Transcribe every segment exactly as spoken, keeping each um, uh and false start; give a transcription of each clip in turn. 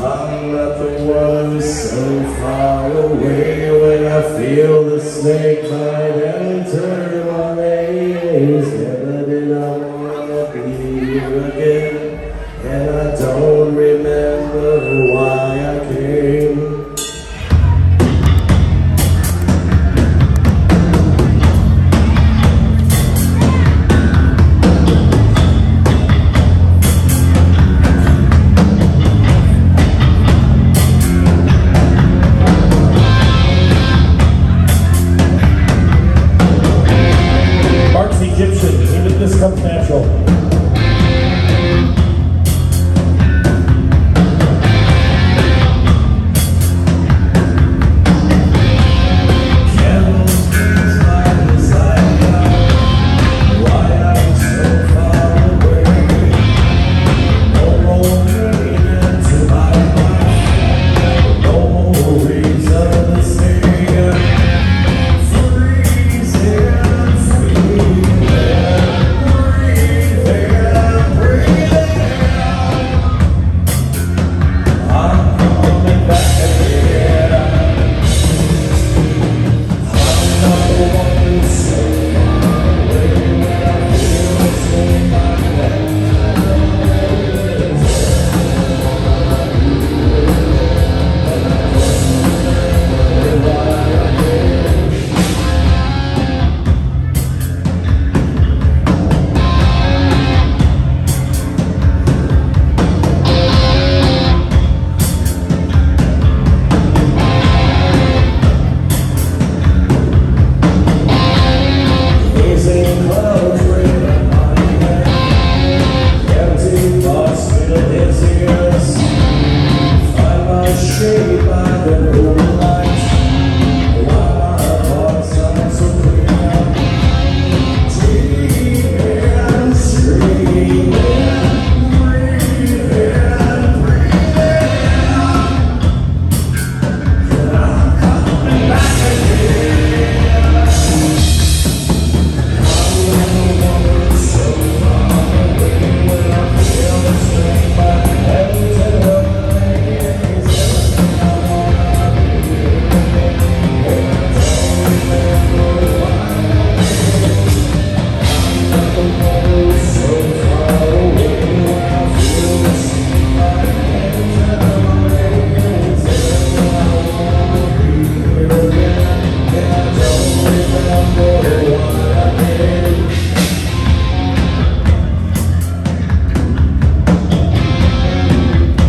I'm nothing one so far away when I feel the snake bite enter my veins. Never did I want to be here again, and I don't remember why I came.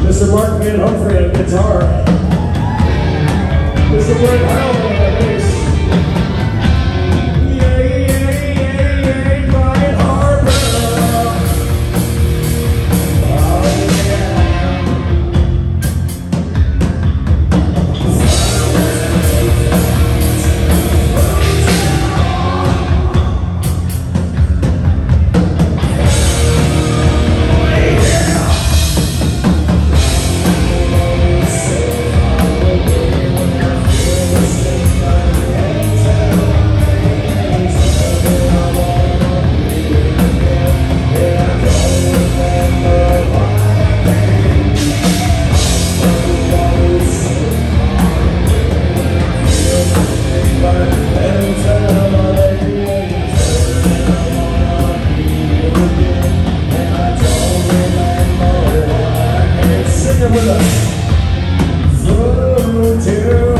Mister Mark Van Humphrey on guitar, Mister Mark Van Humphrey on bass. With us through to